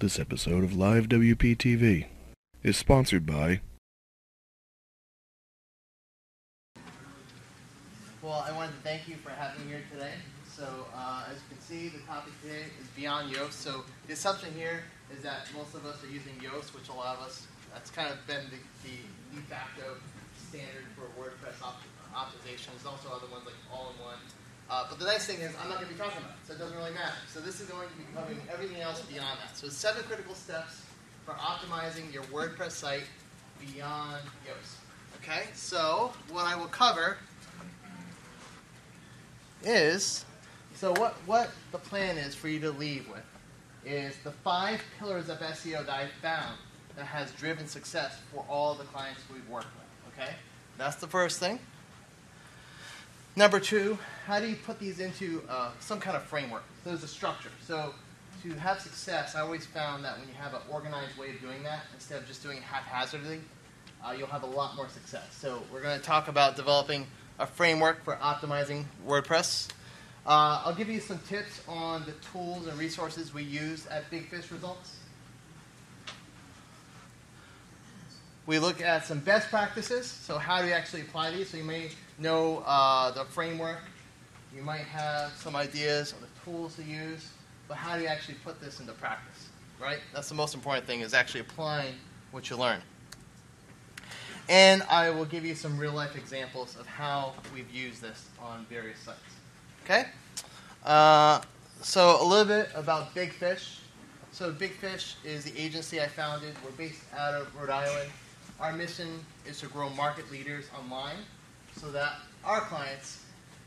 This episode of Live WP TV is sponsored by... Well, I wanted to thank you for having me here today. So, as you can see, the topic today is Beyond Yoast. So, the assumption here is that most of us are using Yoast, which a lot of us, that's kind of been the de facto standard for WordPress optimization. There's also other ones like All-in-One. But the nice thing is I'm not going to be talking about it, so it doesn't really matter. So this is going to be covering everything else beyond that. So 7 critical steps for optimizing your WordPress site beyond Yoast. Okay, so what I will cover is, so what the plan is for you to leave with is the 5 pillars of SEO that I found that has driven success for all the clients we've worked with. Okay, that's the first thing. Number 2, how do you put these into some kind of framework? So there's a structure. So to have success, I always found that when you have an organized way of doing that, instead of just doing it haphazardly, you'll have a lot more success. So we're going to talk about developing a framework for optimizing WordPress. I'll give you some tips on the tools and resources we use at Big Fish Results. We look at some best practices, so how do you actually apply these? So you may know the framework, you might have some ideas on the tools to use, but how do you actually put this into practice, right? That's the most important thing, is actually applying what you learn. And I will give you some real-life examples of how we've used this on various sites, okay? So a little bit about Big Fish. So Big Fish is the agency I founded. We're based out of Rhode Island. Our mission is to grow market leaders online so that our clients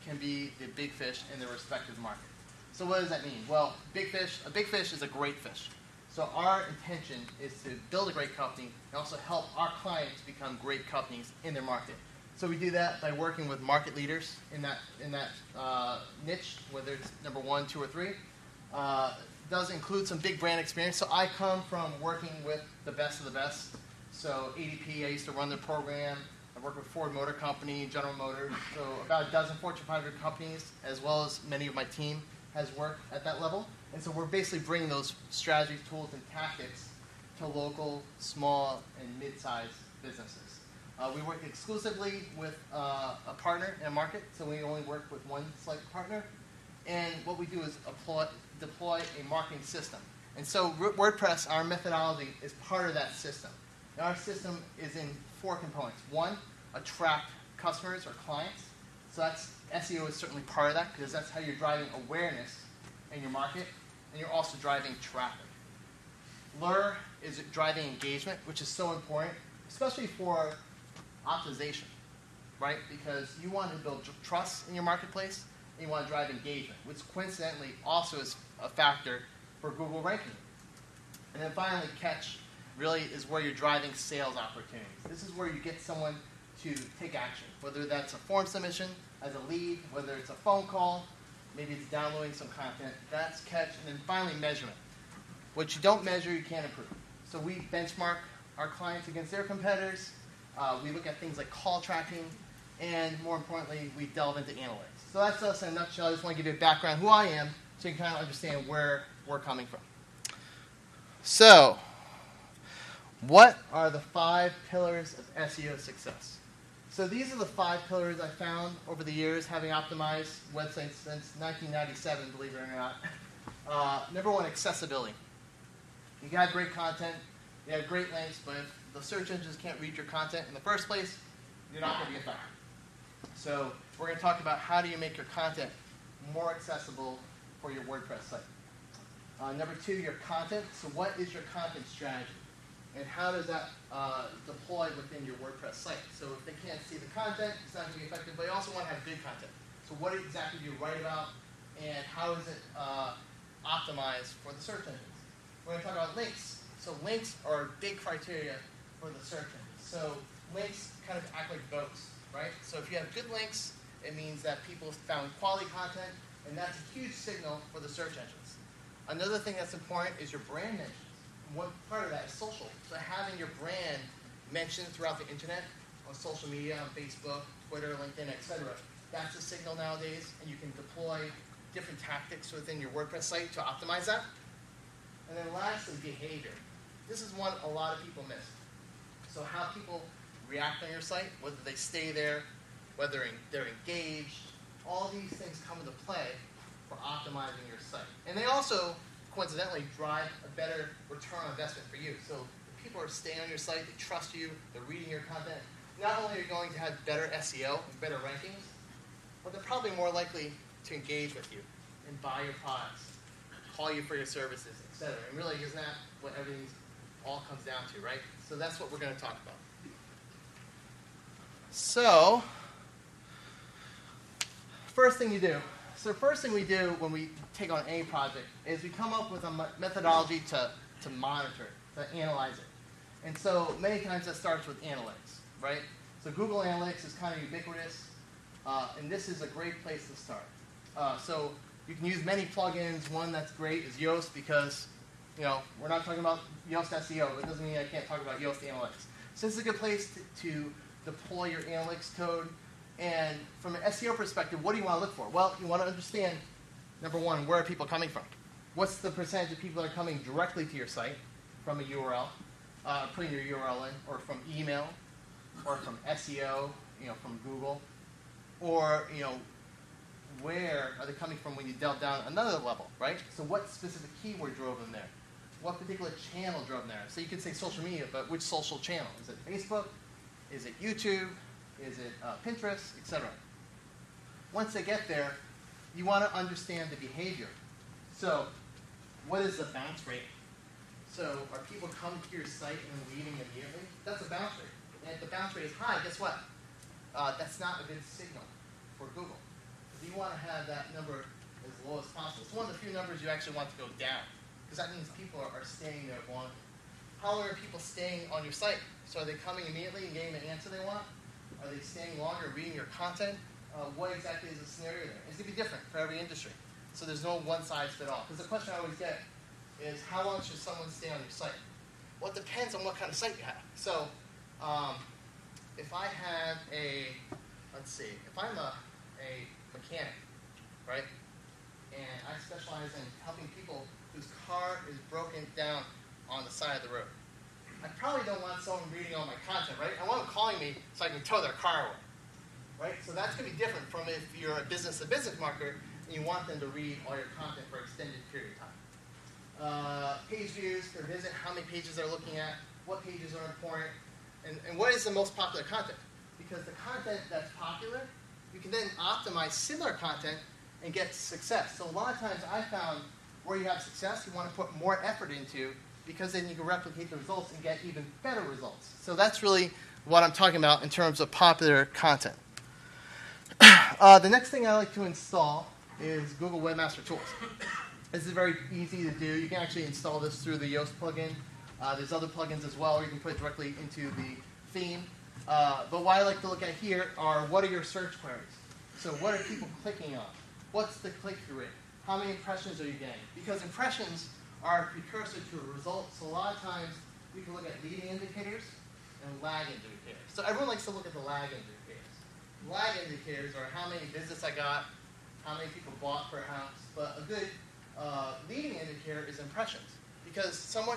can be the big fish in their respective market. So what does that mean? Well, a big fish is a great fish. So our intention is to build a great company and also help our clients become great companies in their market. So we do that by working with market leaders in that niche, whether it's number 1, 2, or 3. Does include some big brand experience. So I come from working with the best of the best. So ADP, I used to run their program. I worked with Ford Motor Company, General Motors. So about a dozen Fortune 500 companies, as well as many of my team, has worked at that level. And so we're basically bringing those strategies, tools, and tactics to local, small, and mid-sized businesses. We work exclusively with a partner in a market. So we only work with one select partner. And what we do is deploy a marketing system. And so WordPress, our methodology, is part of that system. And our system is in 4 components. 1, attract customers or clients. So that's SEO is certainly part of that, because that's how you're driving awareness in your market, and you're also driving traffic. Lure is driving engagement, which is so important, especially for optimization, right? Because you want to build trust in your marketplace, you want to drive engagement, which coincidentally also is a factor for Google ranking. And then finally, catch really is where you're driving sales opportunities. This is where you get someone to take action, whether that's a form submission, as a lead, whether it's a phone call, maybe it's downloading some content. That's catch. And then finally, measurement. What you don't measure, you can't improve. So we benchmark our clients against their competitors. We look at things like call tracking. And more importantly, we delve into analytics. So that's us in a nutshell. I just want to give you a background who I am so you can kind of understand where we're coming from. So what are the 5 pillars of SEO success? So these are the 5 pillars I found over the years, having optimized websites since 1997, believe it or not. Number 1, accessibility. You got great content, you have great links, but if the search engines can't read your content in the first place, you're not going to be effective. So we're going to talk about how do you make your content more accessible for your WordPress site. Number 2, your content. So what is your content strategy? And how does that deploy within your WordPress site? So if they can't see the content, it's not going to be effective, but you also want to have good content. So what exactly do you write about, and how is it optimized for the search engines? We're going to talk about links. So links are a big criteria for the search engines. So links kind of act like boats, right? So if you have good links, it means that people found quality content, and that's a huge signal for the search engines. Another thing that's important is your brand mentions. One part of that is social. So having your brand mentioned throughout the internet, on social media, on Facebook, Twitter, LinkedIn, etc. That's a signal nowadays, and you can deploy different tactics within your WordPress site to optimize that. And then lastly, behavior. This is one a lot of people miss. So how people react on your site, whether they stay there, whether they're engaged, all these things come into play for optimizing your site. And they also, coincidentally, drive a better return on investment for you. So if people are staying on your site, they trust you, they're reading your content. Not only are you going to have better SEO and better rankings, but they're probably more likely to engage with you and buy your products, call you for your services, etc. And really, isn't that what everything all comes down to, right? So that's what we're going to talk about. So, first thing you do. So first thing we do when we take on any project is we come up with a methodology to monitor it, to analyze it. And so many times that starts with analytics, right? So Google Analytics is kind of ubiquitous, and this is a great place to start. So you can use many plugins. One that's great is Yoast, because you know we're not talking about Yoast SEO, but it doesn't mean I can't talk about Yoast Analytics. So this is a good place to deploy your analytics code. And from an SEO perspective, what do you want to look for? Well, you want to understand, number one, where are people coming from? What's the percentage of people that are coming directly to your site from a URL, putting your URL in, or from email, or from SEO, you know, from Google, or you know, where are they coming from when you delve down another level, right? So what specific keyword drove them there? What particular channel drove them there? So you could say social media, but which social channel? Is it Facebook? Is it YouTube? Is it Pinterest, etc.? Once they get there, you want to understand the behavior. So what is the bounce rate? So are people coming to your site and leaving immediately? That's a bounce rate. And if the bounce rate is high, guess what? That's not a good signal for Google. You want to have that number as low as possible. It's one of the few numbers you actually want to go down, because that means people are staying there longer. How long are people staying on your site? So are they coming immediately and getting the answer they want? Are they staying longer, reading your content? What exactly is the scenario there? It's going to be different for every industry. So there's no one size fit all. Because the question I always get is, how long should someone stay on your site? Well, it depends on what kind of site you have. So if I have a, let's see, if I'm a mechanic, right? And I specialize in helping people whose car is broken down on the side of the road. I probably don't want someone reading all my content, right? I want them calling me so I can tow their car away, right? So that's going to be different from if you're a business-to-business marketer and you want them to read all your content for an extended period of time. Page views per visit, how many pages they're looking at, what pages are important, and what is the most popular content? Because the content that's popular, you can then optimize similar content and get success. So a lot of times I found where you have success, you want to put more effort into, because then you can replicate the results and get even better results. So that's really what I'm talking about in terms of popular content. The next thing I like to install is Google Webmaster Tools. This is very easy to do. You can actually install this through the Yoast plugin. There's other plugins as well, or you can put it directly into the theme. But what I like to look at here are, what are your search queries? So what are people clicking on? What's the click-through rate? How many impressions are you getting? Because impressions are a precursor to a result. So a lot of times we can look at leading indicators and lag indicators. So everyone likes to look at the lag indicators. Lag indicators are how many visits I got, how many people bought per house. But a good leading indicator is impressions. Because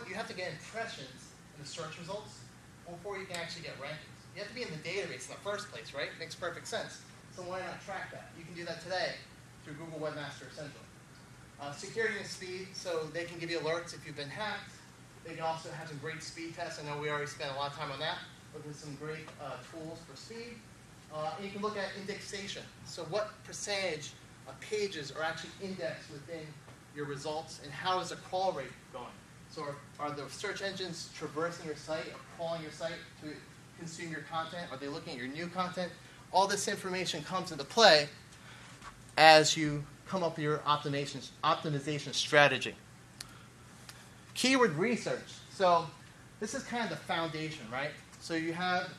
you have to get impressions in the search results before you can actually get rankings. You have to be in the database in the first place, right? It makes perfect sense. So why not track that? You can do that today through Google Webmaster Essential. Security and speed, so they can give you alerts if you've been hacked. They can also have some great speed tests. I know we already spent a lot of time on that, but there's some great tools for speed. And you can look at indexation. So what percentage of pages are actually indexed within your results, and how is the crawl rate going? So are the search engines traversing your site or crawling your site to consume your content? Are they looking at your new content? All this information comes into play as you come up with your optimization strategy. Keyword research. So this is kind of the foundation, right? So you have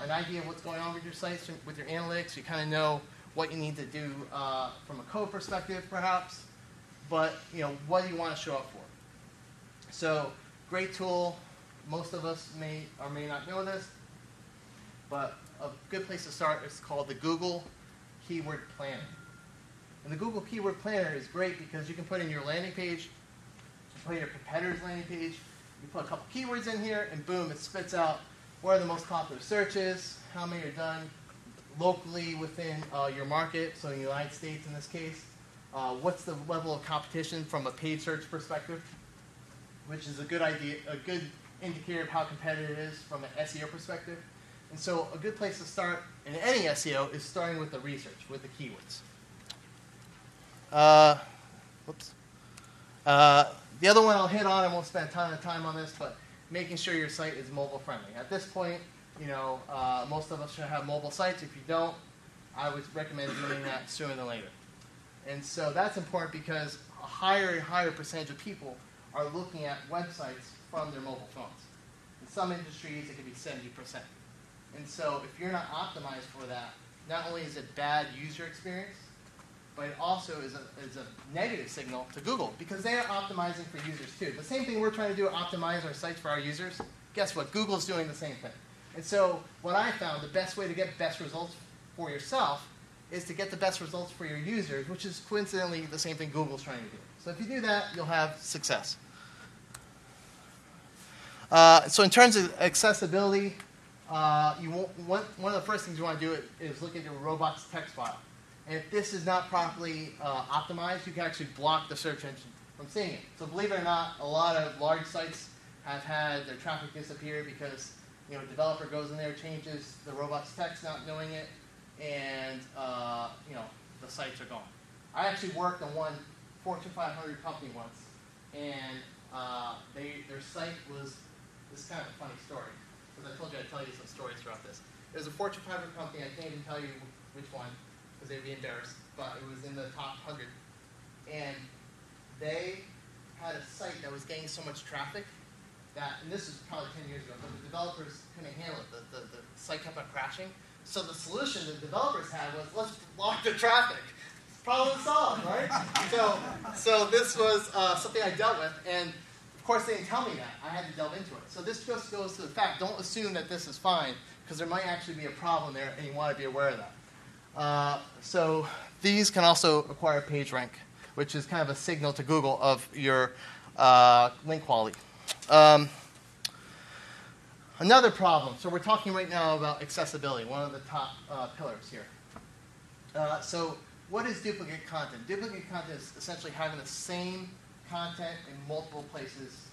an idea of what's going on with your sites, with your analytics. You kind of know what you need to do from a code perspective, perhaps. But you know, what do you want to show up for? So great tool. Most of us may or may not know this, but a good place to start is called the Google Keyword Planner. And the Google Keyword Planner is great because you can put in your landing page, put your competitor's landing page, you put a couple keywords in here, and boom, it spits out what are the most popular searches, how many are done locally within your market, so in the United States in this case. What's the level of competition from a paid search perspective, which is a good idea, a good indicator of how competitive it is from an SEO perspective. And so a good place to start in any SEO is starting with the research, with the keywords. The other one I'll hit on, I won't spend a ton of time on this, but making sure your site is mobile friendly. At this point, you know, most of us should have mobile sites. If you don't, I would recommend doing that sooner than later. And so that's important because a higher and higher percentage of people are looking at websites from their mobile phones. In some industries, it can be 70%. And so if you're not optimized for that, not only is it bad user experience, but it also is a negative signal to Google because they are optimizing for users too. The same thing we're trying to do, optimize our sites for our users. Guess what? Google's doing the same thing. And so what I found, the best way to get best results for yourself is to get the best results for your users, which is coincidentally the same thing Google's trying to do. So if you do that, you'll have success. So in terms of accessibility, one of the first things you want to do is look at your robots text file. And if this is not properly optimized, you can actually block the search engine from seeing it. So believe it or not, a lot of large sites have had their traffic disappear because, you know, a developer goes in there, changes the robots text, not knowing it, and you know, the sites are gone. I actually worked on one Fortune 500 company once, and their site was, this is kind of a funny story, because I told you I'd tell you some stories throughout this. It was a Fortune 500 company, I can't even tell you which one, because they'd be embarrassed, but it was in the top 100. And they had a site that was getting so much traffic that, and this was probably 10 years ago, but the developers couldn't handle it. The site kept on crashing. So the solution the developers had was, let's block the traffic. Problem solved, right? So this was something I dealt with, and of course they didn't tell me that. I had to delve into it. So this just goes to the fact, don't assume that this is fine, because there might actually be a problem there, and you want to be aware of that. So these can also acquire PageRank, which is kind of a signal to Google of your link quality. Another problem, so we're talking right now about accessibility, one of the top pillars here. So what is duplicate content? Duplicate content is essentially having the same content in multiple places,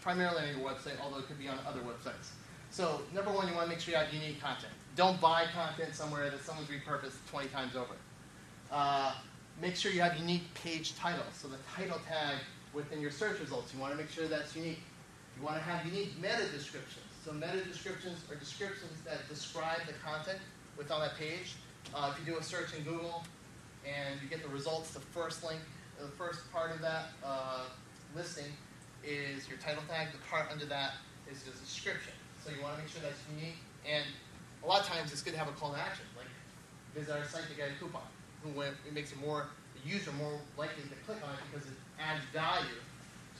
primarily on your website, although it could be on other websites. So number one, you want to make sure you have unique content. Don't buy content somewhere that someone's repurposed 20 times over. Make sure you have unique page titles. So the title tag within your search results, you want to make sure that's unique. You want to have unique meta descriptions. So meta descriptions are descriptions that describe the content within that page. If you do a search in Google and you get the results, the first link, the first part of that listing is your title tag. The part under that is the description. So you want to make sure that's unique. And a lot of times it's good to have a call to action, like visit our site to get a coupon. It makes it more, the user more likely to click on it because it adds value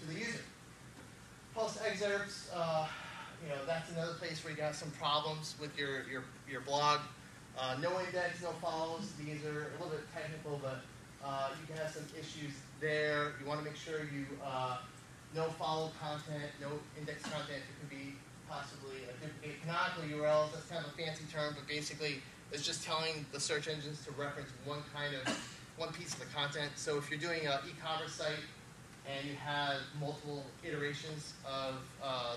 to the user. Post excerpts, you know, that's another place where you have some problems with your blog. No index, no follows. These are a little bit technical, but you can have some issues there. You want to make sure you no follow content, no index content. It could be possibly a duplicate canonical URLs. That's kind of a fancy term, but basically it's just telling the search engines to reference one piece of the content. So if you're doing an e-commerce site and you have multiple iterations of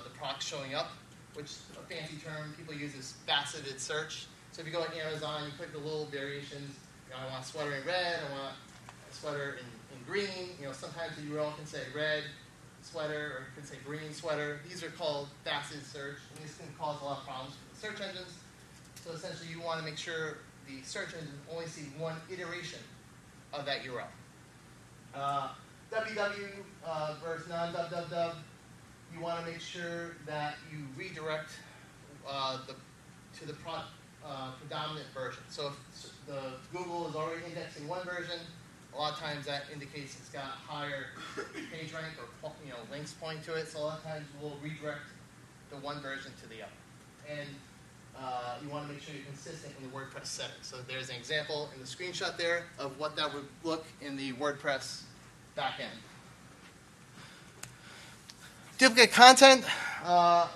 the product showing up, which is a fancy term people use is faceted search. So if you go on Amazon, you click the little variations. You know, I want a sweater in red. I want a sweater in green. You know, sometimes the URL can say red sweater, or it can say green sweater. These are called faceted search, and this can cause a lot of problems for the search engines. So essentially, you want to make sure the search engines only see one iteration of that URL. Www versus non-www. You want to make sure that you redirect to the predominant version. So if Google is already indexing one version, a lot of times that indicates it's got higher page rank or, you know, links pointing to it. So a lot of times we'll redirect the one version to the other. And you want to make sure you're consistent in the WordPress settings. So there's an example in the screenshot there of what that would look in the WordPress backend. Duplicate content.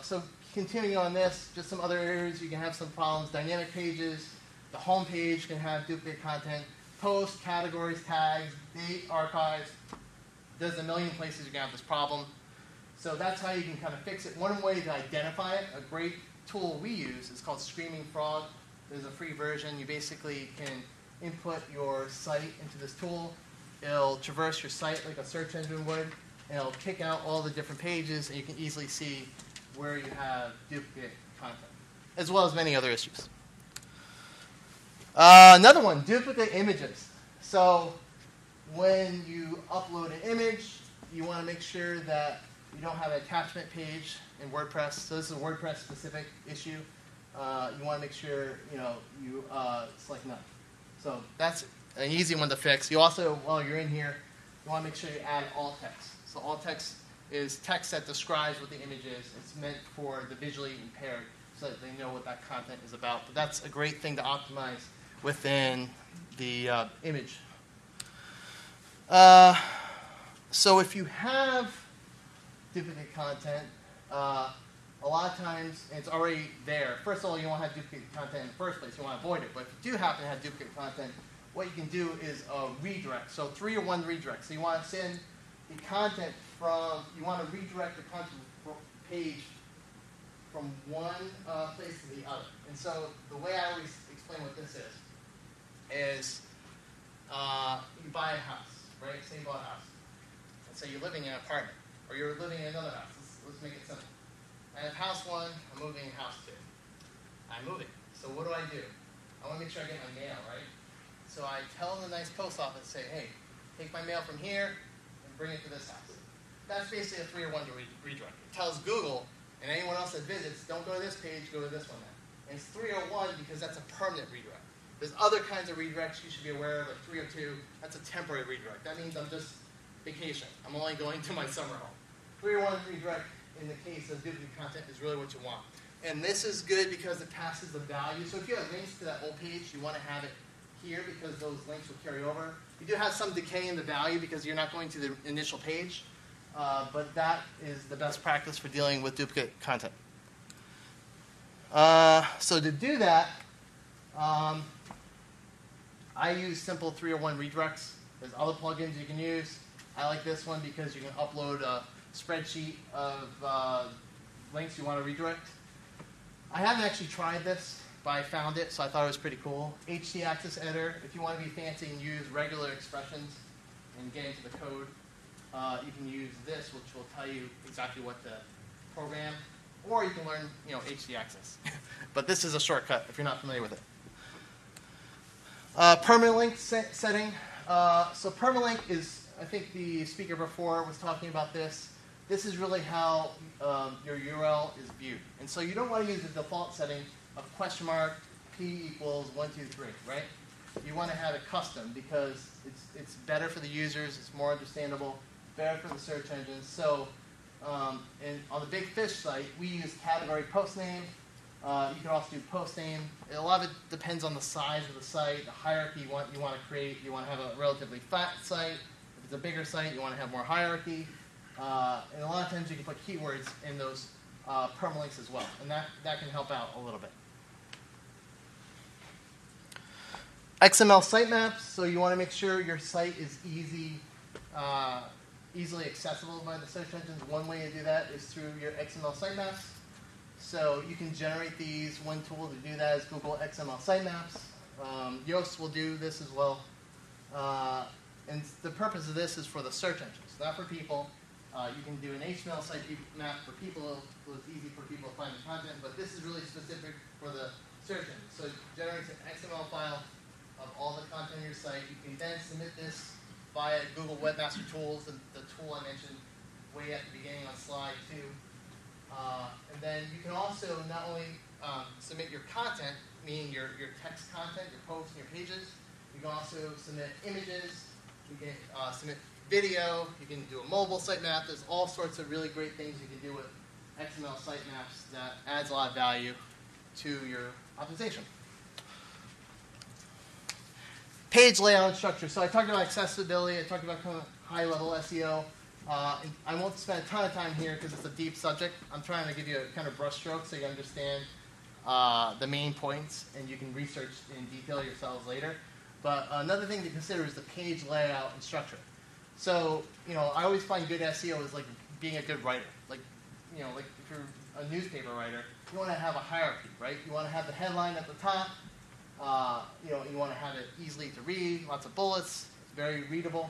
So continuing on this, just some other areas you can have some problems. Dynamic pages, the home page can have duplicate content. Posts, categories, tags, date, archives. There's a million places you're going to have this problem. So that's how you can kind of fix it. One way to identify it, a great tool we use, is called Screaming Frog. There's a free version. You basically can input your site into this tool. It'll traverse your site like a search engine would, and it'll pick out all the different pages, and you can easily see where you have duplicate content, as well as many other issues. Another one, duplicate images. So when you upload an image, you want to make sure that you don't have an attachment page in WordPress. So this is a WordPress specific issue. You want to make sure you select none. So that's an easy one to fix. You also, while you're in here, you want to make sure you add alt text. So alt text is text that describes what the image is. It's meant for the visually impaired so that they know what that content is about. But that's a great thing to optimize within the image. So if you have duplicate content, a lot of times it's already there. First of all, you won't have duplicate content in the first place. You want to avoid it. But if you do happen to have duplicate content, what you can do is a redirect. So 3-to-1 redirect. So you want to send the content from, you want to redirect the content page from one place to the other. And so the way I always explain what this is you buy a house, right? Say you bought a house. And so you're living in an apartment, or you're living in another house. Let's make it simple. I have house one, I'm moving to house two. I'm moving. So what do? I want to make sure I get my mail, right? So I tell the nice post office, say, hey, take my mail from here and bring it to this house. That's basically a 3-to-1 redirect. It tells Google and anyone else that visits, don't go to this page, go to this one now. And it's 3-to-1 because that's a permanent redirect. There's other kinds of redirects you should be aware of, like 3-to-2. That's a temporary redirect. That means I'm just vacation. I'm only going to my summer home. 3-to-1 redirect in the case of duplicate content is really what you want. And this is good because it passes the value. So if you have links to that old page, you want to have it here because those links will carry over. You do have some decay in the value because you're not going to the initial page. But that is the best practice for dealing with duplicate content. So to do that, I use simple 3-to-1 redirects. There's other plugins you can use. I like this one because you can upload a spreadsheet of links you want to redirect. I haven't actually tried this, but I found it, so I thought it was pretty cool. HT-axis editor, if you want to be fancy and use regular expressions and get into the code. You can use this, which will tell you exactly what to program, or you can learn, HT-axis. But this is a shortcut if you're not familiar with it. Permalink setting. So permalink is, I think the speaker before was talking about this. This is really how your URL is viewed. And so you don't want to use the default setting of $? p = 1, 2, 3, right? You want to have it custom because it's better for the users. It's more understandable. Better for the search engines. So, and on the Big Fish site, we use category post name. You can also do post name. A lot of it depends on the size of the site, the hierarchy you want to create. You want to have a relatively fat site. If it's a bigger site, you want to have more hierarchy. And a lot of times you can put keywords in those permalinks as well, and that can help out a little bit. XML sitemaps. So you want to make sure your site is easily accessible by the search engines. One way to do that is through your XML sitemaps. So you can generate these. One tool to do that is Google XML sitemaps. Yoast will do this as well. And the purpose of this is for the search engines, not for people. You can do an HTML sitemap for people, so it's easy for people to find the content. But this is really specific for the search engine. So it generates an XML file of all the content on your site. You can then submit this via Google Webmaster Tools, the tool I mentioned way at the beginning on slide 2. And then you can also not only submit your content, meaning your text content, your posts and your pages. You can also submit images. You can submit video. You can do a mobile sitemap. There's all sorts of really great things you can do with XML sitemaps that adds a lot of value to your optimization. Page layout and structure. So I talked about accessibility. I talked about kind of high-level SEO. I won't spend a ton of time here because it's a deep subject. I'm trying to give you a kind of brushstroke so you understand the main points, and you can research in detail yourselves later. But another thing to consider is the page layout and structure. So, you know, I always find good SEO is like being a good writer. Like, you know, like if you're a newspaper writer, you want to have a hierarchy, right? You want to have the headline at the top. You know, you want to have it easily to read, lots of bullets, very readable.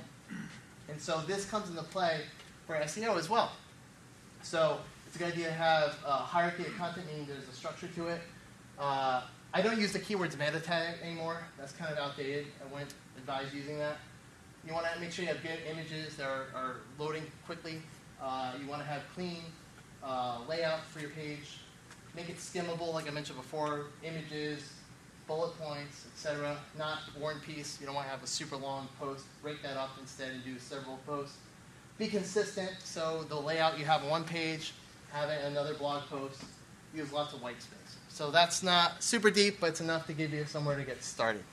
And so this comes into play for SEO as well. So it's a good idea to have a hierarchy of content, meaning there's a structure to it. I don't use the keywords meta tag anymore. That's kind of outdated. I wouldn't advise using that. You want to make sure you have good images that are loading quickly. You want to have clean layout for your page. Make it skimmable, like I mentioned before, images, bullet points, etc. Not War and Peace. You don't want to have a super long post. Break that up instead and do several posts. Be consistent. So the layout you have on one page, have it in another blog post. Use lots of white space. So that's not super deep, but it's enough to give you somewhere to get started.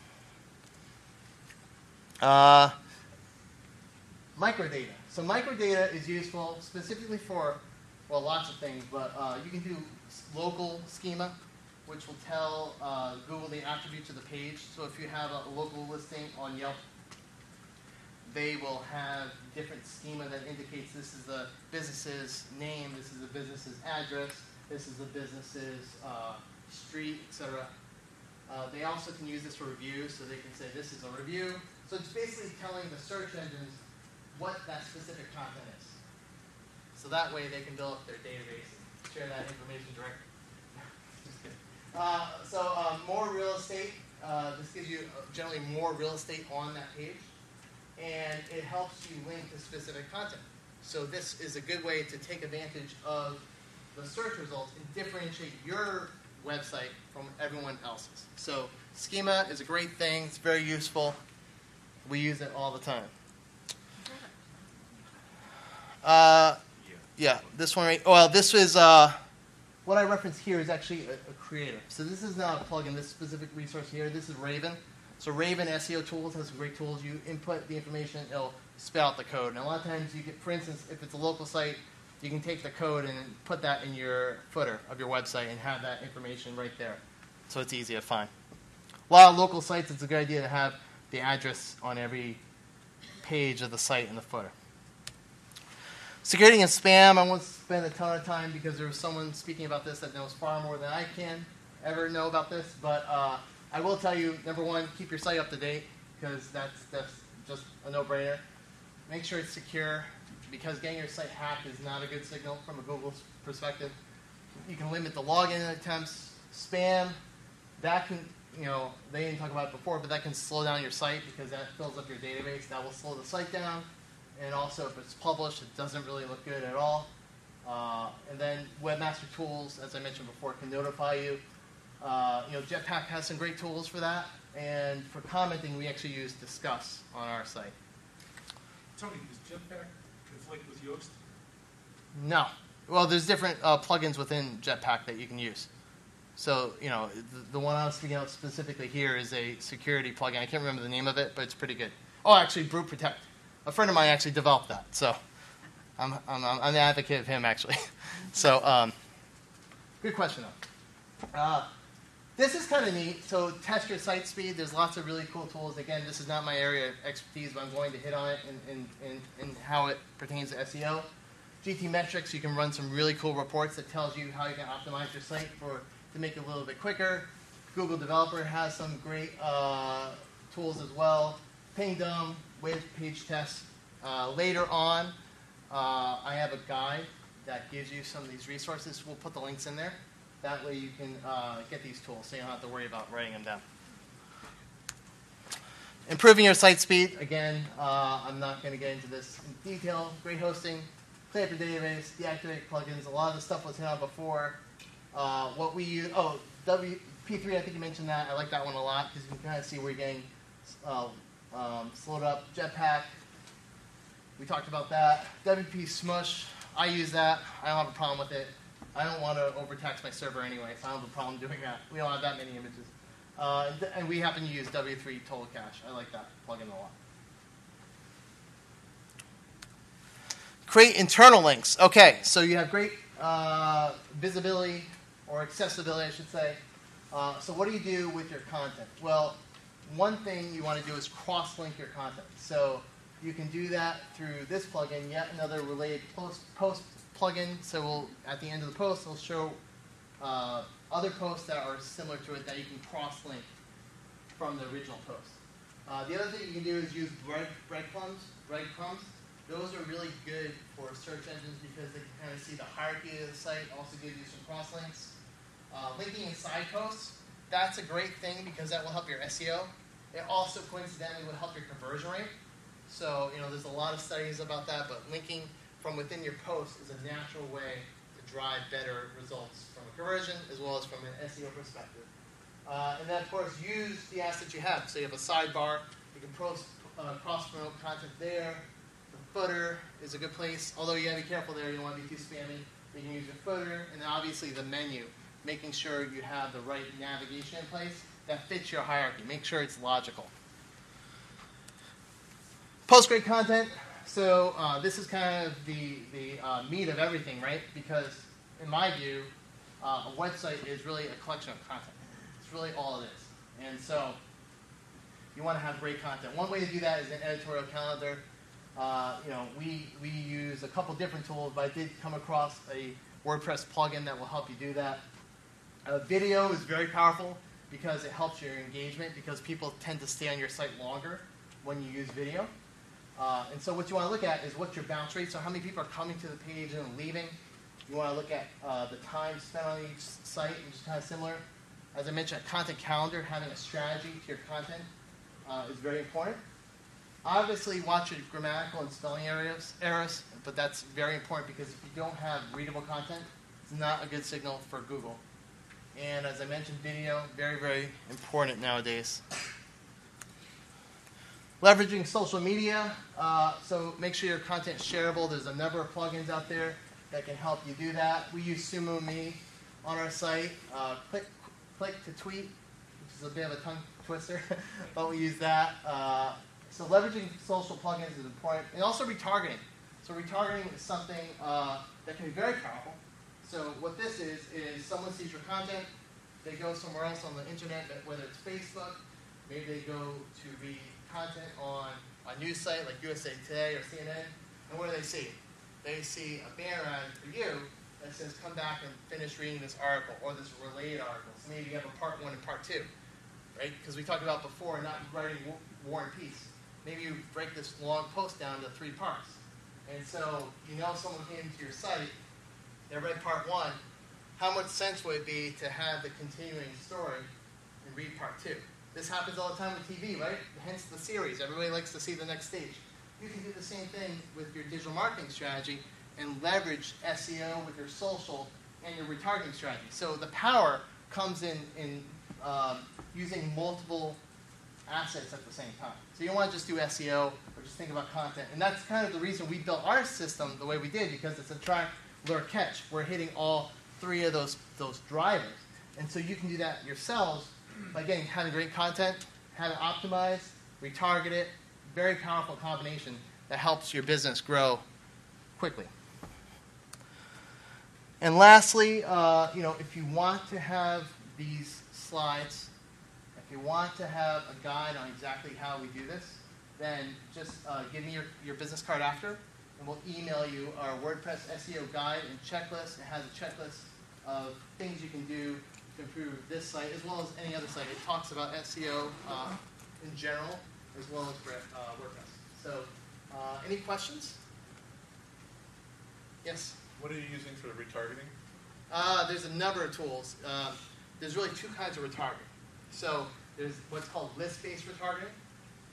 Microdata. So microdata is useful specifically for, well, lots of things, but you can do local schema, which will tell Google the attributes of the page. So if you have a local listing on Yelp, they will have different schema that indicates this is the business's name, this is the business's address, this is the business's street, etc. They also can use this for reviews, so they can say this is a review. So it's basically telling the search engines what that specific content is. So that way they can build up their database and share that information directly. More real estate. This gives you generally more real estate on that page, and it helps you link to specific content. So this is a good way to take advantage of the search results and differentiate your website from everyone else's. So schema is a great thing. It's very useful. We use it all the time. Yeah, this one right. Well, this is. What I reference here is actually a creator. So this is not a plugin, this specific resource here. This is Raven. So Raven SEO Tools has some great tools. You input the information, it'll spell out the code. And a lot of times you get, for instance, if it's a local site, you can take the code and put that in your footer of your website and have that information right there. So it's easy to find. A lot of local sites, it's a good idea to have the address on every page of the site in the footer. Security and spam, I won't spend a ton of time because there was someone speaking about this that knows far more than I can ever know about this. But I will tell you, number one, keep your site up to date because that's just a no-brainer. Make sure it's secure because getting your site hacked is not a good signal from a Google perspective. You can limit the login attempts. Spam, that can, you know, they didn't talk about it before, but that can slow down your site because that fills up your database. That will slow the site down. And also, if it's published, it doesn't really look good at all. And then Webmaster Tools, as I mentioned before, can notify you. You know, Jetpack has some great tools for that. And for commenting, we actually use Disqus on our site. Tony, does Jetpack conflict with Yoast? No. Well, there's different plugins within Jetpack that you can use. So, you know, the one I was speaking about specifically here is a security plugin. I can't remember the name of it, but it's pretty good. Oh, actually, Brute Protect. A friend of mine actually developed that, so I'm an advocate of him, actually. So good question, though. This is kind of neat. So test your site speed. There's lots of really cool tools. Again, this is not my area of expertise, but I'm going to hit on it in how it pertains to SEO. GTmetrix, you can run some really cool reports that tells you how you can optimize your site to make it a little bit quicker. Google Developer has some great tools as well. Pingdom. With page tests. Later on, I have a guide that gives you some of these resources. We'll put the links in there. That way you can get these tools so you don't have to worry about writing them down. Improving your site speed. Again, I'm not going to get into this in detail. Great hosting, clean up your database, deactivate plugins. A lot of the stuff was hit on before. What we use, oh, WP3, I think you mentioned that. I like that one a lot because you can kind of see where you're getting slowed up. Jetpack, we talked about that. WP Smush, I use that. I don't have a problem with it. I don't want to overtax my server anyway, so I don't have a problem doing that. We don't have that many images. And we happen to use W3 Total Cache. I like that plugin a lot. Create internal links. Okay, so you have great visibility or accessibility, I should say. So what do you do with your content? Well, one thing you want to do is cross-link your content. So you can do that through this plugin, yet another related post plugin. So we'll, at the end of the post, we'll show other posts that are similar to it that you can cross-link from the original post. The other thing you can do is use breadcrumbs. Those are really good for search engines because they can kind of see the hierarchy of the site, also gives you some cross-links. Linking inside posts, that's a great thing because that will help your SEO. It also coincidentally would help your conversion rate. So, you know, there's a lot of studies about that, but linking from within your post is a natural way to drive better results from a conversion as well as from an SEO perspective. And then, of course, use the assets you have. So you have a sidebar, you can cross-promote content there. The footer is a good place, although you gotta be careful there, you don't wanna be too spammy. You can use your footer, and then obviously the menu, making sure you have the right navigation in place that fits your hierarchy. Make sure it's logical. Post great content. So this is kind of the meat of everything, right? Because in my view, a website is really a collection of content. It's really all it is. And so you want to have great content. One way to do that is an editorial calendar. You know, we use a couple different tools, but I did come across a WordPress plugin that will help you do that. Video is very powerful because it helps your engagement, because people tend to stay on your site longer when you use video. And so what you want to look at is what's your bounce rate, so how many people are coming to the page and leaving. You want to look at the time spent on each site, which is kind of similar. As I mentioned, a content calendar, having a strategy to your content is very important. Obviously, watch your grammatical and spelling errors, but that's very important because if you don't have readable content, it's not a good signal for Google. And as I mentioned, video, very, very important nowadays. Leveraging social media, so make sure your content is shareable. There's a number of plugins out there that can help you do that. We use SumoMe on our site. Click to tweet, which is a bit of a tongue twister, but we use that. So leveraging social plugins is important, and also retargeting. So retargeting is something that can be very powerful. So what this is someone sees your content, they go somewhere else on the internet, whether it's Facebook, maybe they go to read content on a news site like USA Today or CNN, and what do they see? They see a banner ad for you that says, come back and finish reading this article or this related article. So maybe you have a part one and part two, right? Because we talked about before not writing War and Peace. Maybe you break this long post down into three parts. And so you know someone came to your site, they read part one, how much sense would it be to have the continuing story and read part two? This happens all the time with TV, right? Hence the series. Everybody likes to see the next stage. You can do the same thing with your digital marketing strategy and leverage SEO with your social and your retargeting strategy. So the power comes in using multiple assets at the same time. So you don't want to just do SEO or just think about content. And that's kind of the reason we built our system the way we did, because it's attract, lure, catch. We're hitting all three of those drivers. And so you can do that yourselves by getting kind of great content, how to optimize, retarget it. Very powerful combination that helps your business grow quickly. And lastly, you know, if you want to have these slides, if you want to have a guide on exactly how we do this, then just give me your business card after, and we'll email you our WordPress SEO guide and checklist. It has a checklist of things you can do to improve this site as well as any other site. It talks about SEO in general as well as for, WordPress. So any questions? Yes? What are you using for retargeting? There's a number of tools. There's really two kinds of retargeting. So there's what's called list-based retargeting,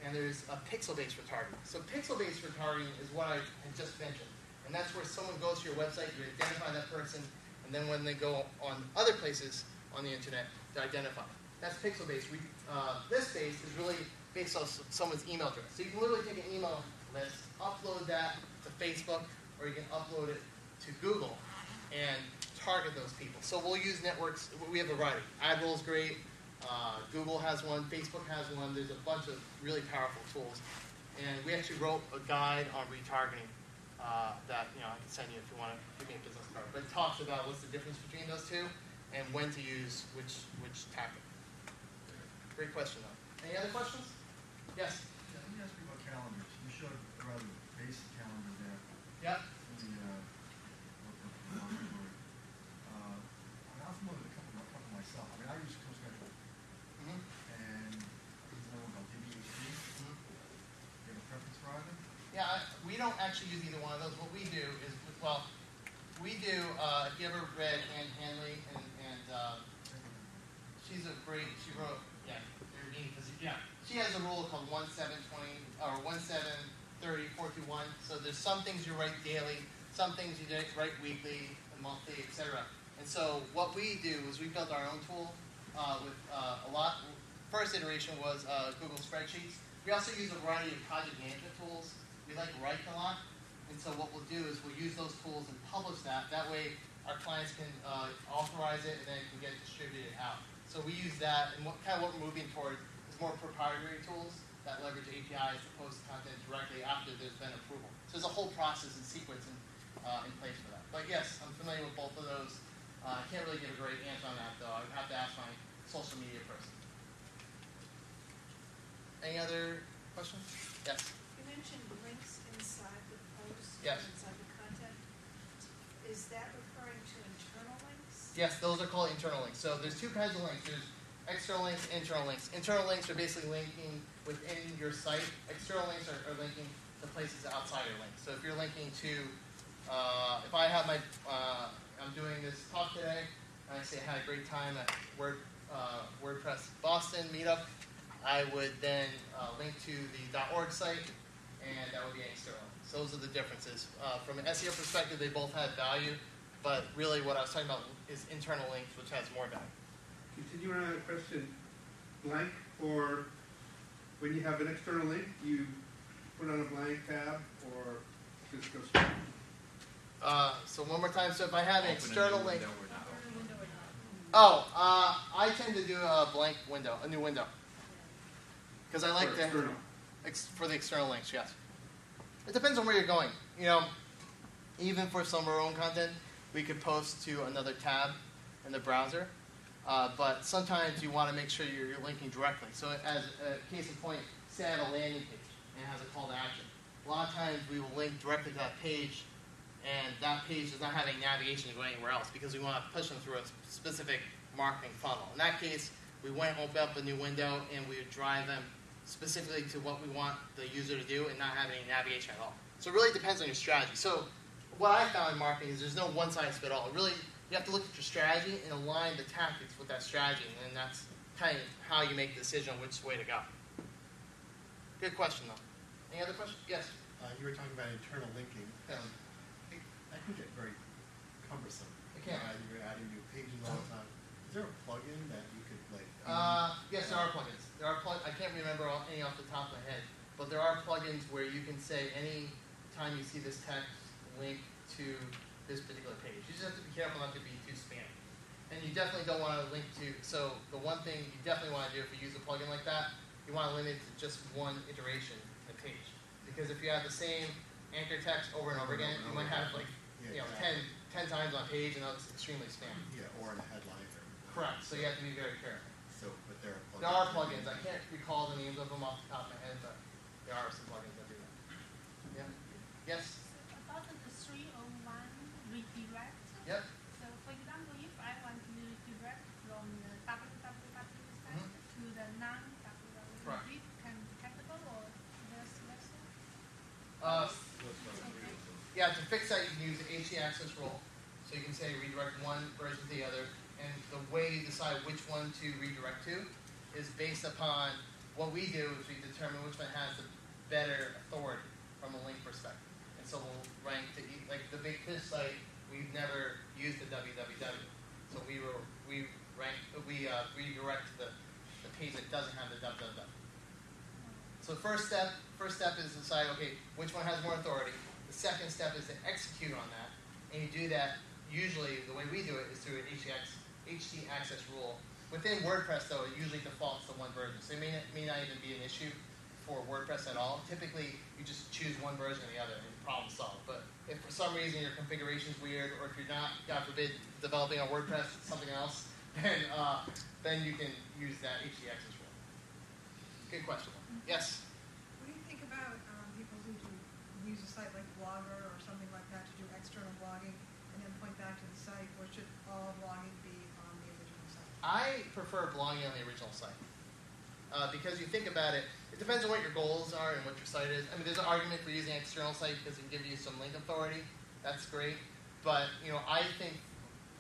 and there's a pixel-based retargeting. So pixel-based retargeting is what I had just mentioned, and that's where someone goes to your website, you identify that person, and then when they go on other places on the internet to identify. That's pixel-based. List-based is really based on someone's email address. So you can literally take an email list, upload that to Facebook, or you can upload it to Google and target those people. So we'll use networks. We have a variety. AdRoll is great. Google has one. Facebook has one. There's a bunch of really powerful tools. And we actually wrote a guide on retargeting that I can send you if you want to give me a business card. But it talks about what's the difference between those two and when to use which tactic. Great question though. Any other questions? Yes? Yeah, let me ask you about calendars. You showed a rather basic calendar there. Yeah. In the I'm not familiar with a couple myself. I mean, I use Coast Control. Mm-hmm. And I don't know about DBHD. Mm-hmm. Do you have a preference for either? Yeah, we don't actually use either one of those. What we do is, well, we do, if you ever read Anne Hanley, and she's a great, she wrote, she has a rule called 1-7-20, or 1-7-30, 4-1. So there's some things you write daily, some things you write weekly, monthly, etc. And so what we do is we built our own tool with a lot. First iteration was Google Spreadsheets. We also use a variety of project management tools. We like Write a lot. And so what we'll do is we'll use those tools and publish that. That way our clients can authorize it and then it can get distributed out. So we use that, and what we're moving towards is more proprietary tools that leverage APIs to post content directly after there's been approval. So there's a whole process and sequence in place for that. But yes, I'm familiar with both of those. I can't really give a great answer on that though. I would have to ask my social media person. Any other questions? Yes? You mentioned links inside the post, yes. Inside the content. Is that referring to internal links? Yes, those are called internal links. So there's two kinds of links. There's external links, internal links. Internal links are basically linking within your site. External links are linking to places outside your link. So if you're linking to, if I have my, I'm doing this talk today, and I say I had a great time at WordPress Boston meetup, I would then link to the .org site, and that would be an external link. So those are the differences. From an SEO perspective, they both have value. But really what I was talking about is internal links, which has more value. Continuing on the question, blank, or when you have an external link, you put on a blank tab, or just go straight? So one more time. So if I have an external link. I tend to do a blank window, a new window. Because I like for the external links, yes. It depends on where you're going. You know, even for some of our own content, we could post to another tab in the browser. But sometimes you want to make sure you're linking directly. So as a case in point, say I have a landing page and it has a call to action. A lot of times we will link directly to that page, and that page does not have any navigation to go anywhere else because we want to push them through a specific marketing funnel. In that case, we went open up a new window and we would drive them specifically to what we want the user to do and not have any navigation at all. So it really depends on your strategy. So what I found in marketing is there's no one size fit all. Really, you have to look at your strategy and align the tactics with that strategy, and that's kind of how you make the decision on which way to go. Good question, though. Any other questions? Yes? You were talking about internal linking. Yes. That can get very cumbersome. It can. You're adding new pages all the time. Is there a plugin that you could like? Yes, there are plugins. I can't remember any off the top of my head, but there are plugins where you can say any time you see this text, link to this particular page. You just have to be careful not to be too spammy. And you definitely don't want to link to, so the one thing you definitely want to do if you use a plugin like that, you want to limit it to just one iteration a page. Because if you have the same anchor text over and over again, you might have like 10 times on page, and that's extremely spammy. Yeah, or in a headline. Correct, so you have to be very careful. So, but there are plugins. There are plugins. I can't recall the names of them off the top of my head, but there are some plugins that do that. Yeah? Yes? Redirect. Yep. So, for example, if I want to redirect from the www site to the non-www, it can be detectable or vice versa? Yeah, to fix that, you can use the HE access rule. So you can say redirect one versus the other, and the way you decide which one to redirect to is based upon what we do is we determine which one has the better authority from a link perspective. So we'll rank to like the Big Fish site. We've never used the www, so we redirect to the page that doesn't have the www. So first step is decide which one has more authority. The second step is to execute on that, and you do that usually the way we do it is through an HT access rule. Within WordPress though, it usually defaults to one version, so it may not even be an issue for WordPress at all. Typically, you just choose one version or the other and problem solved. But if for some reason your configuration is weird, or if you're not, God forbid, developing on WordPress, something else, then you can use that HDX as well. Good question. Yes? What do you think about people who use a site like Blogger or something like that to do external blogging and then point back to the site, or should all blogging be on the original site? I prefer blogging on the original site. Because you think about it, it depends on what your goals are and what your site is. I mean, there's an argument for using an external site because it can give you some link authority. That's great. But, you know, I think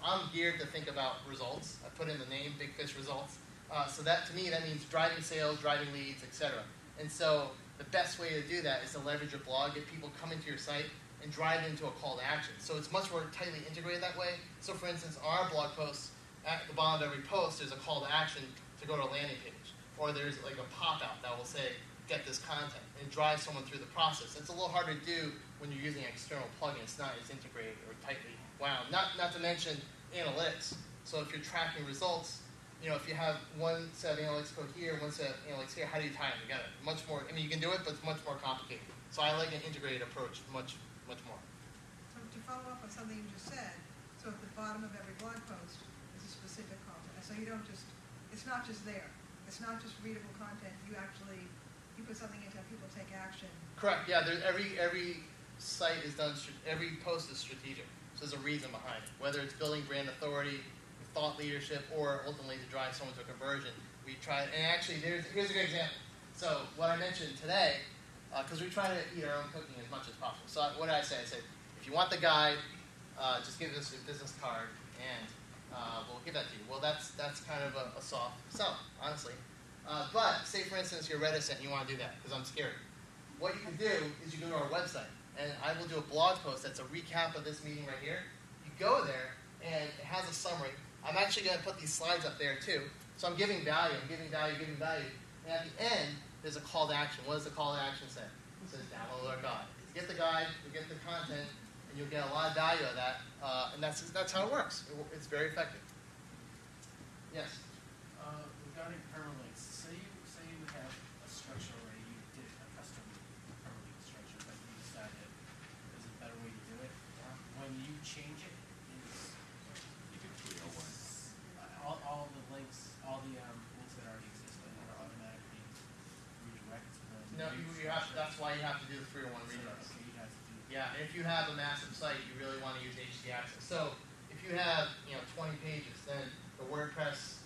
I'm geared to think about results. I put in the name, Big Fish Results. So that, to me, that means driving sales, driving leads, et cetera. And so the best way to do that is to leverage your blog, get people come into your site, and drive into a call to action. So it's much more tightly integrated that way. So, for instance, our blog posts, at the bottom of every post, there's a call to action to go to a landing page. Or there's like a pop-out that will say, get this content, and drive someone through the process. It's a little harder to do when you're using an external plugin. It's not as integrated or tightly wound. Not to mention analytics. So if you're tracking results, you know, if you have one set of analytics code here, one set of analytics here, how do you tie them together? Much more, I mean, you can do it, but it's much more complicated. So I like an integrated approach much more. So to follow up on something you just said, so at the bottom of every blog post is a specific call. So you don't just, it's not just there. It's not just readable content. You actually, you put something into it, people take action. Correct. Yeah. Every site is done. Every post is strategic. So there's a reason behind it. Whether it's building brand authority, thought leadership, or ultimately to drive someone to a conversion, we try. And actually, here's a good example. So what I mentioned today, because we try to eat our own cooking as much as possible. So what did I say? I said, if you want the guide, just give us your business card and. We'll give that to you. Well, that's kind of a soft sell, honestly. But say, for instance, you're reticent and you want to do that because I'm scared. What you can do is you go to our website, and I will do a blog post that's a recap of this meeting right here. You go there, and it has a summary. I'm actually going to put these slides up there, too. So I'm giving value, giving value. And at the end, there's a call to action. What does the call to action say? It says, download our guide. You get the guide, you get the content, and you'll get a lot of value of that, and that's how it works. It's very effective. Yes? Regarding permalinks, say you have a structure already, you did a custom permalink structure, but you decided there's a better way to do it. When you change it, all the links, all the links that already exist are automatically redirected. No, that's why you have to do the 301 redirects. Yeah, if you have a massive site, you really want to use HDX. So if you have 20 pages, then the WordPress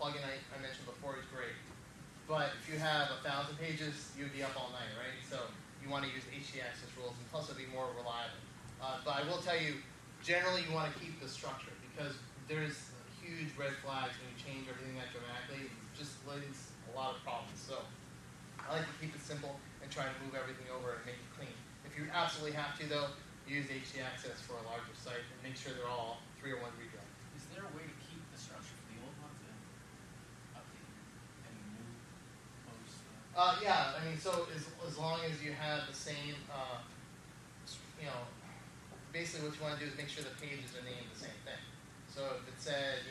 plugin I mentioned before is great. But if you have 1,000 pages, you'd be up all night, right? So you want to use HDX as rules, and plus it'll be more reliable. But I will tell you, generally you want to keep the structure because there's huge red flags when you change everything that dramatically. It just leads a lot of problems. So I like to keep it simple and try to move everything over and make it clean. If you absolutely have to, though, use HDAccess for a larger site and make sure they're all 301 redirect. Is there a way to keep the structure for the old ones and update any new posts? Yeah, I mean, so as long as you have the same, basically what you want to do is make sure the pages are named the same thing. So if it said,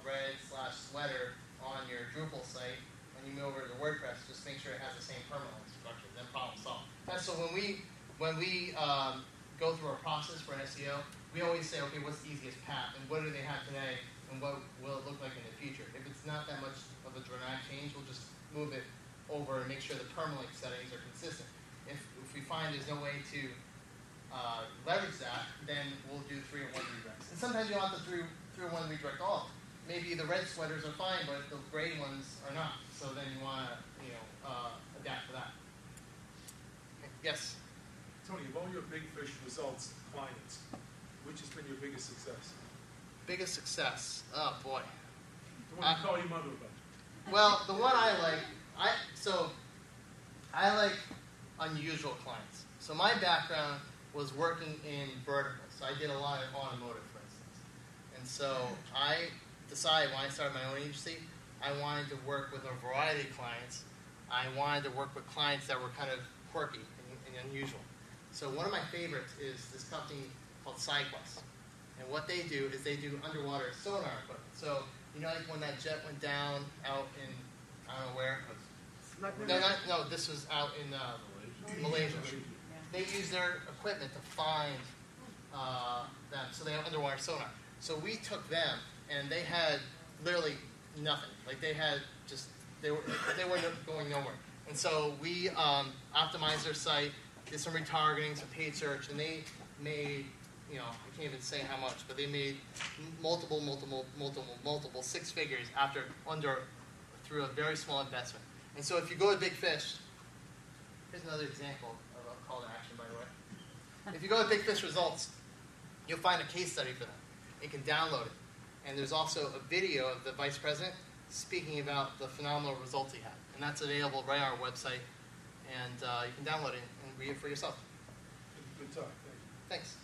red/sweater on your Drupal site, you move over to WordPress, just make sure it has the same permalink structure, then problem solved. And so when we go through our process for an SEO, we always say, okay, what's the easiest path, and what do they have today, and what will it look like in the future? If it's not that much of a dramatic change, we'll just move it over and make sure the permalink settings are consistent. If we find there's no way to leverage that, then we'll do 301 redirects. And sometimes you don't have to 301 redirect all of them. Maybe the red sweaters are fine, but the gray ones are not. So then you want to, adapt to that. Okay. Yes? Tony, of all your Big Fish Results clients, which has been your biggest success? Biggest success? Oh, boy. The one you call your mother about. Well, the one I like, I like unusual clients. So my background was working in verticals. So I did a lot of automotive, for instance. And so I decided when I started my own agency, I wanted to work with a variety of clients. I wanted to work with clients that were kind of quirky and unusual. So one of my favorites is this company called SideQuest. And what they do is they do underwater sonar equipment. So like when that jet went down out in, I don't know where. No, this was out in Malaysia. they use their equipment to find them. So they have underwater sonar. So we took them, and they had literally nothing. Like they had just, they were going nowhere. And so we optimized their site, did some retargeting, some paid search, and they made, you know, I can't even say how much, but they made multiple six figures through a very small investment. And so if you go to Big Fish, here's another example of a call to action, by the way. If you go to Big Fish Results, you'll find a case study for them. You can download it. And there's also a video of the vice president speaking about the phenomenal results he had. And that's available right on our website. And you can download it and read it for yourself. Good talk. Thanks.